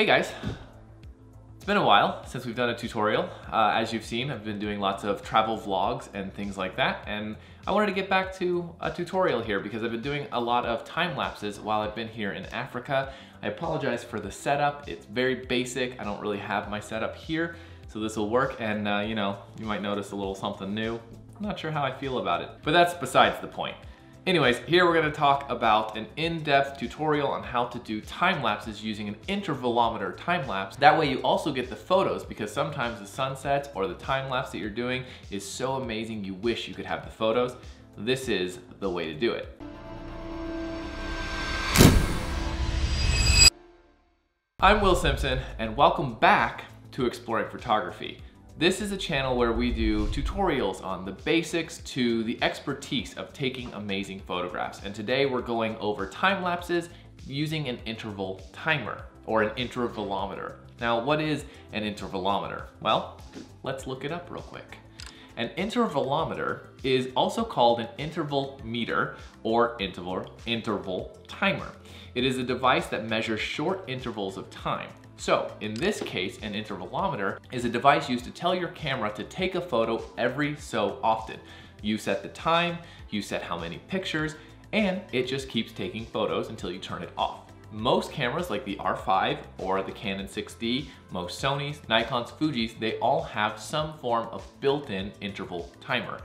Hey guys, it's been a while since we've done a tutorial. As you've seen, I've been doing lots of travel vlogs and things like that, and I wanted to get back to a tutorial here because I've been doing a lot of time lapses while I've been here in Africa. I apologize for the setup. It's very basic. I don't really have my setup here, so this will work, and you know, you might notice a little something new. I'm not sure how I feel about it, but that's besides the point. Anyways, here we're gonna talk about an in-depth tutorial on how to do time lapses using an intervalometer time lapse. That way you also get the photos, because sometimes the sunsets or the time lapse that you're doing is so amazing you wish you could have the photos. This is the way to do it. I'm Will Simpson, and welcome back to Exploring Photography. This is a channel where we do tutorials on the basics to the expertise of taking amazing photographs. And today we're going over time lapses using an interval timer or an intervalometer. Now, what is an intervalometer? Well, let's look it up real quick. An intervalometer is also called an interval meter or interval timer. It is a device that measures short intervals of time. So in this case, an intervalometer is a device used to tell your camera to take a photo every so often. You set the time, you set how many pictures, and it just keeps taking photos until you turn it off. Most cameras like the R5 or the Canon 6D, most Sonys, Nikons, Fujis, they all have some form of built-in interval timer.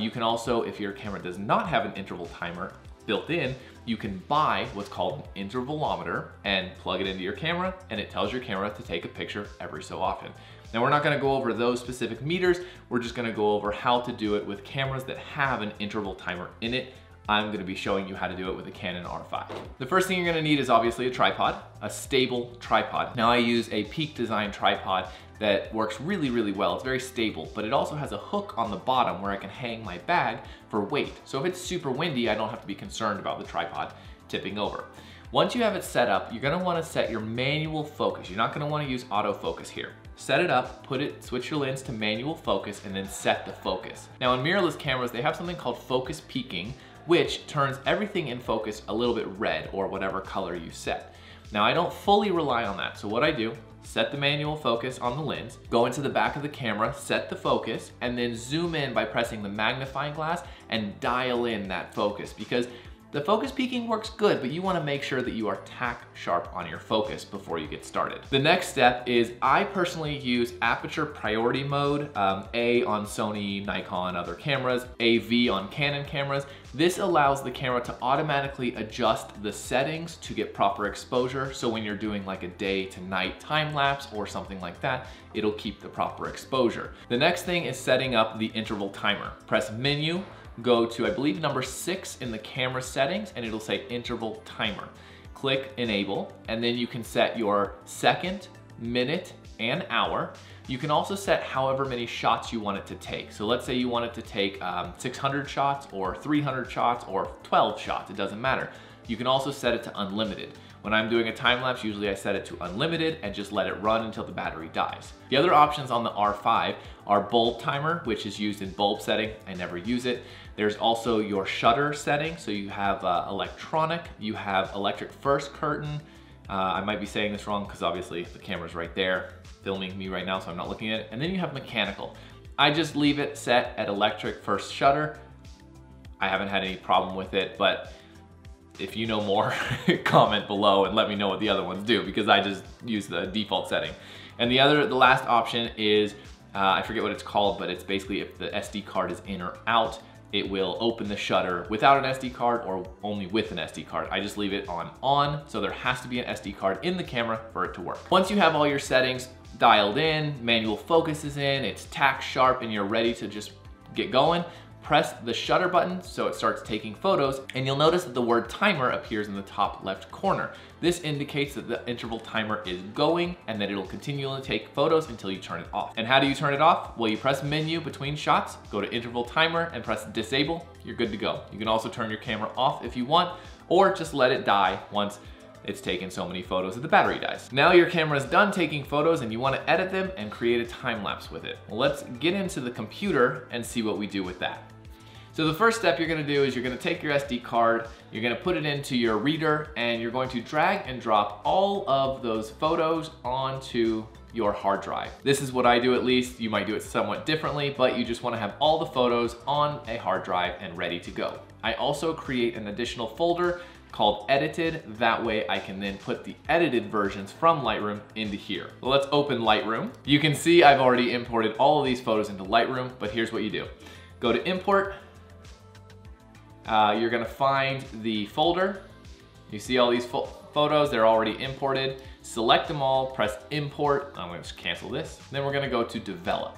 You can also, if your camera does not have an interval timer built in, you can buy what's called an intervalometer and plug it into your camera, and it tells your camera to take a picture every so often. Now, we're not gonna go over those specific meters. We're just gonna go over how to do it with cameras that have an interval timer in it. I'm gonna be showing you how to do it with a Canon R5. The first thing you're gonna need is obviously a tripod, a stable tripod. Now, I use a Peak Design tripod that works really, really well. It's very stable, but it also has a hook on the bottom where I can hang my bag for weight. So if it's super windy, I don't have to be concerned about the tripod tipping over. Once you have it set up, you're gonna wanna set your manual focus. You're not gonna wanna use autofocus here. Set it up, switch your lens to manual focus, and then set the focus. Now, in mirrorless cameras, they have something called focus peaking, which turns everything in focus a little bit red or whatever color you set. Now, I don't fully rely on that, so what I do, set the manual focus on the lens, go into the back of the camera, set the focus, and then zoom in by pressing the magnifying glass and dial in that focus, because the focus peaking works good, but you wanna make sure that you are tack sharp on your focus before you get started. The next step is, I personally use aperture priority mode, A on Sony, Nikon, other cameras, AV on Canon cameras. This allows the camera to automatically adjust the settings to get proper exposure. So when you're doing like a day to night time lapse or something like that, it'll keep the proper exposure. The next thing is setting up the interval timer. Press menu, go to, I believe, number 6 in the camera settings, and it'll say interval timer. Click enable, and then you can set your second, minute, and hour. You can also set however many shots you want it to take. So let's say you want it to take 600 shots or 300 shots or 12 shots, it doesn't matter. You can also set it to unlimited. When I'm doing a time lapse, usually I set it to unlimited and just let it run until the battery dies. The other options on the R5 are bulb timer, which is used in bulb setting. I never use it. There's also your shutter setting. So you have electronic, you have electric first curtain. I might be saying this wrong because obviously the camera's right there filming me right now, so I'm not looking at it. And then you have mechanical. I just leave it set at electric first shutter. I haven't had any problem with it, but if you know more, comment below and let me know what the other ones do, because I just use the default setting. And the last option is, I forget what it's called, but it's basically if the SD card is in or out, it will open the shutter without an SD card or only with an SD card. I just leave it on, so there has to be an SD card in the camera for it to work. Once you have all your settings dialed in, manual focus is in, it's tack sharp, and you're ready to just get going, press the shutter button so it starts taking photos, and you'll notice that the word timer appears in the top left corner. This indicates that the interval timer is going and that it'll continually take photos until you turn it off. And how do you turn it off? Well, you press menu between shots, go to interval timer and press disable, you're good to go. You can also turn your camera off if you want, or just let it die once it's taken so many photos that the battery dies. Now your camera's done taking photos and you wanna edit them and create a time lapse with it. Well, let's get into the computer and see what we do with that. So the first step you're gonna do is you're gonna take your SD card, you're gonna put it into your reader, and you're going to drag and drop all of those photos onto your hard drive. This is what I do, at least. You might do it somewhat differently, but you just wanna have all the photos on a hard drive and ready to go. I also create an additional folder called edited. That way I can then put the edited versions from Lightroom into here. Well, let's open Lightroom. You can see I've already imported all of these photos into Lightroom, but here's what you do. Go to import. You're gonna find the folder. You see all these photos, they're already imported. Select them all, press import. I'm gonna just cancel this. Then we're gonna go to develop.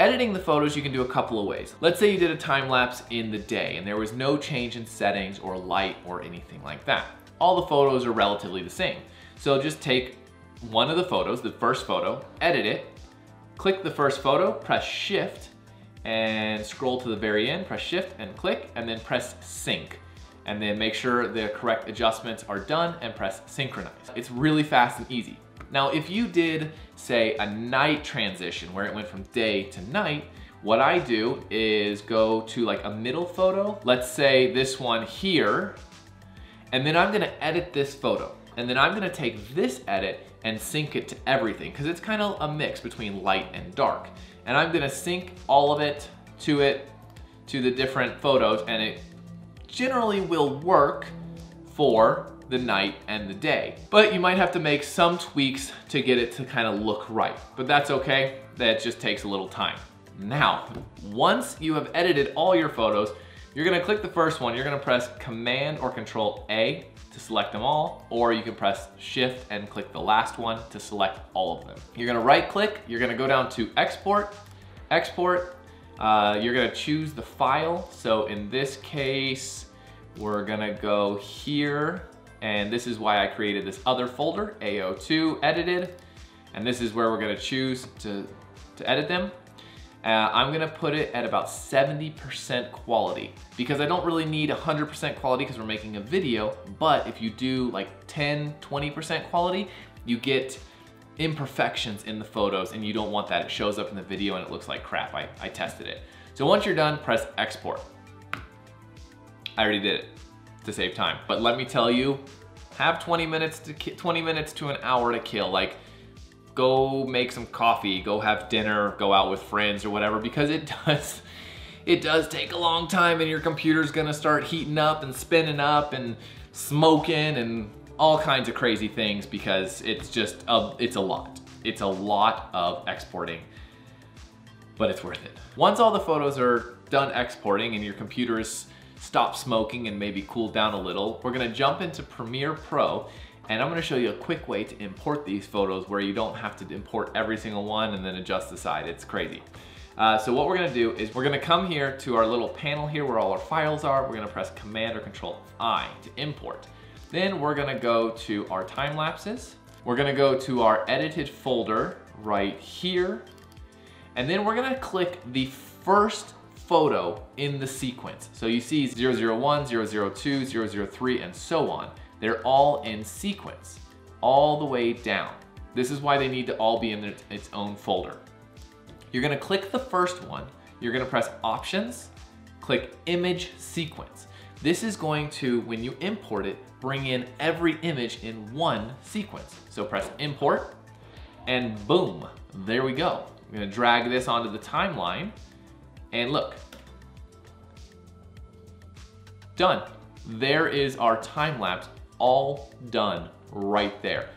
Editing the photos, you can do a couple of ways. Let's say you did a time lapse in the day and there was no change in settings or light or anything like that. All the photos are relatively the same. So just take one of the photos, the first photo, edit it, click the first photo, press shift, and scroll to the very end, press shift and click, and then press sync. And then make sure the correct adjustments are done and press synchronize. It's really fast and easy. Now, if you did, say, a night transition where it went from day to night, what I do is go to like a middle photo. Let's say this one here, and then I'm gonna edit this photo. And then I'm gonna take this edit and sync it to everything, because it's kind of a mix between light and dark. And I'm gonna sync all of it, to the different photos, and it generally will work for the night and the day. But you might have to make some tweaks to get it to kind of look right. But that's okay, that just takes a little time. Now, once you have edited all your photos, you're gonna click the first one, you're gonna press Command or Control A to select them all, or you can press Shift and click the last one to select all of them. You're gonna right click, you're gonna go down to Export, Export, you're gonna choose the file. So in this case, we're gonna go here, and this is why I created this other folder, AO2 edited, and this is where we're gonna choose to edit them. I'm gonna put it at about 70% quality, because I don't really need 100% quality because we're making a video, but if you do like 10, 20% quality, you get imperfections in the photos and you don't want that. It shows up in the video and it looks like crap. I tested it. So once you're done, press export. I already did it to save time, but let me tell you, have 20 minutes to an hour to kill. Like, go make some coffee, go have dinner, go out with friends or whatever, because it does take a long time, and your computer's gonna start heating up and spinning up and smoking and all kinds of crazy things, because it's just it's a lot of exporting, but it's worth it. Once all the photos are done exporting and your computer is stop smoking and maybe cool down a little, we're gonna jump into Premiere Pro, and I'm gonna show you a quick way to import these photos where you don't have to import every single one and then adjust the side. It's crazy. So what we're gonna do is we're gonna come here to our little panel here where all our files are. We're gonna press Command or Control I to import. Then we're gonna go to our time lapses. We're gonna go to our edited folder right here. And then we're gonna click the first photo in the sequence. So you see 001, 002, 003, and so on. They're all in sequence, all the way down. This is why they need to all be in its own folder. You're gonna click the first one, you're gonna press Options, click Image Sequence. This is going to, when you import it, bring in every image in one sequence. So press Import, and boom, there we go. I'm gonna drag this onto the timeline, and look, done. There is our time lapse all done right there.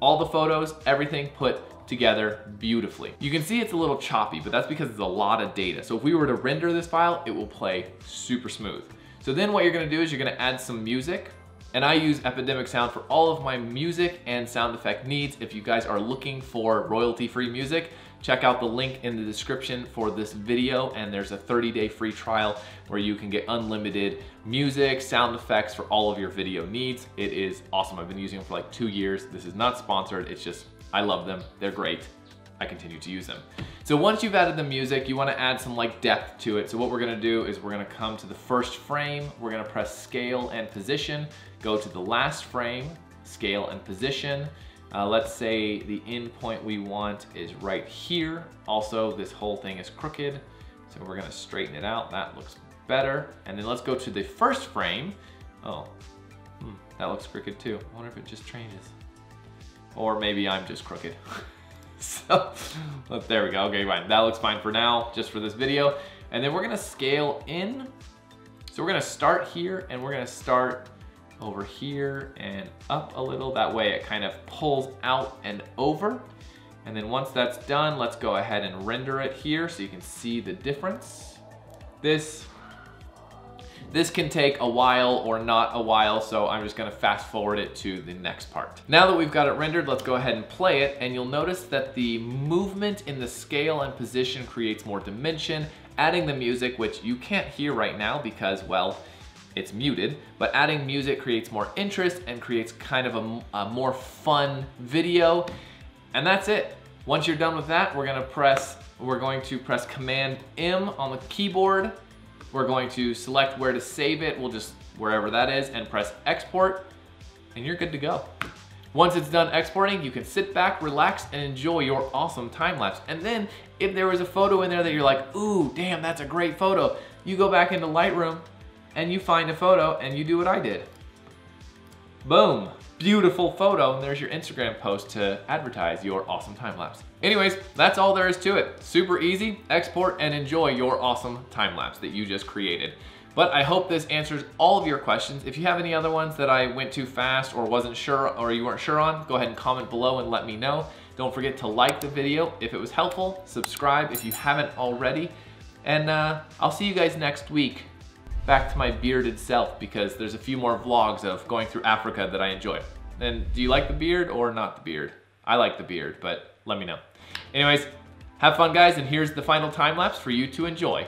All the photos, everything put together beautifully. You can see it's a little choppy, but that's because it's a lot of data. So if we were to render this file, it will play super smooth. So then what you're gonna do is you're gonna add some music, and I use Epidemic Sound for all of my music and sound effect needs. If you guys are looking for royalty-free music, check out the link in the description for this video, and there's a 30-day free trial where you can get unlimited music, sound effects for all of your video needs. It is awesome. I've been using them for like 2 years. This is not sponsored. It's just, I love them. They're great. I continue to use them. So once you've added the music, you wanna add some like depth to it. So what we're gonna do is we're gonna come to the first frame, we're gonna press scale and position, go to the last frame, scale and position. Let's say the end point we want is right here. Also, this whole thing is crooked, So we're gonna straighten it out. That looks better. And then let's go to the first frame. Oh, that looks crooked too. I wonder if it just changes. Or maybe I'm just crooked. So, there we go. Okay, fine. That looks fine for now, just for this video. And then we're gonna scale in. So we're gonna start here and we're gonna start over here and up a little. That way it kind of pulls out and over. And then once that's done, let's go ahead and render it here so you can see the difference. This can take a while or not a while, so I'm just gonna fast forward it to the next part. Now that we've got it rendered, let's go ahead and play it, and you'll notice that the movement in the scale and position creates more dimension, adding the music, which you can't hear right now because, well, it's muted, but adding music creates more interest and creates kind of a more fun video. And that's it. Once you're done with that, we're going to press Command M on the keyboard. We're going to select where to save it. We'll just, wherever that is, and press export, and you're good to go. Once it's done exporting, you can sit back, relax, and enjoy your awesome time lapse. And then if there was a photo in there that you're like, ooh, damn, that's a great photo, you go back into Lightroom and you find a photo and you do what I did. Boom. Beautiful photo, and there's your Instagram post to advertise your awesome time lapse. Anyways, that's all there is to it. Super easy, export and enjoy your awesome time lapse that you just created. But I hope this answers all of your questions. If you have any other ones that I went too fast or wasn't sure or you weren't sure on, go ahead and comment below and let me know. Don't forget to like the video if it was helpful, subscribe if you haven't already, and I'll see you guys next week. Back to my bearded self, because there's a few more vlogs of going through Africa that I enjoy. And do you like the beard or not the beard? I like the beard, but let me know. Anyways, have fun guys, and here's the final time lapse for you to enjoy.